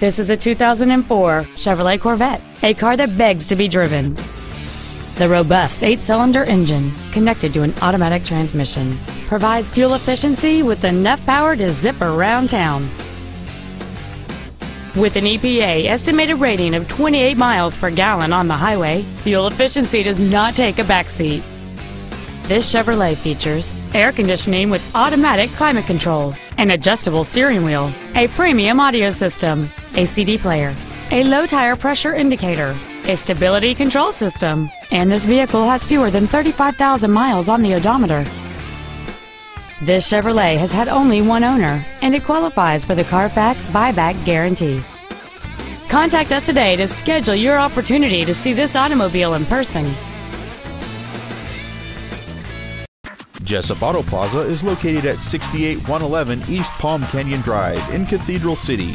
This is a 2004 Chevrolet Corvette, a car that begs to be driven. The robust 8-cylinder engine, connected to an automatic transmission, provides fuel efficiency with enough power to zip around town. With an EPA estimated rating of 28 miles per gallon on the highway, fuel efficiency does not take a backseat. This Chevrolet features air conditioning with automatic climate control, an adjustable steering wheel, a premium audio system, a CD player, a low tire pressure indicator, a stability control system, and this vehicle has fewer than 35,000 miles on the odometer. This Chevrolet has had only one owner, and it qualifies for the Carfax buyback guarantee. Contact us today to schedule your opportunity to see this automobile in person. Jessup Auto Plaza is located at 68111 East Palm Canyon Drive in Cathedral City.